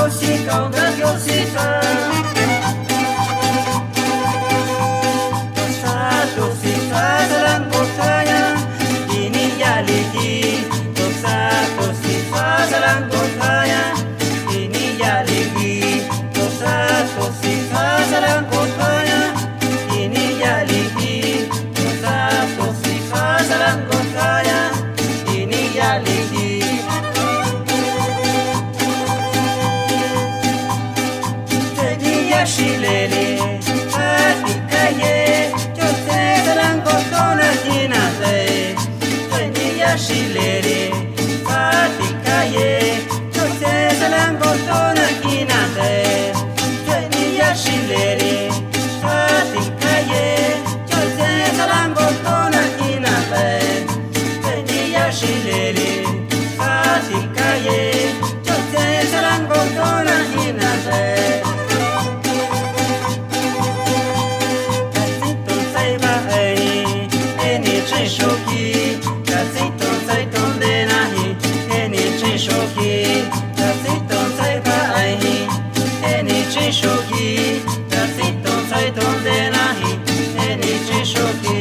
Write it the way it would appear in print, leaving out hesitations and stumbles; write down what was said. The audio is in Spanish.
cosita, una diosita. Satu sisa dalam kotanya, ini ya lagi. Satu sisa dalam kotanya, ini ya lagi. Satu sisa dalam kotanya, ini ya lagi. Satu sisa dalam kotanya, ini ya lagi. Shilele, atikaye, yo te darán costona llenase. Tenía shilele, atikaye, yo te darán costona llenase. Tenía shilele, atikaye, yo te darán costona llenase. Tenía shilele, atikaye, yo te darán costona llenase. Shoki, casito sai donde nahi, eni chishoki, casito sai baahi, eni chishoki, casito sai donde nahi, eni chishoki.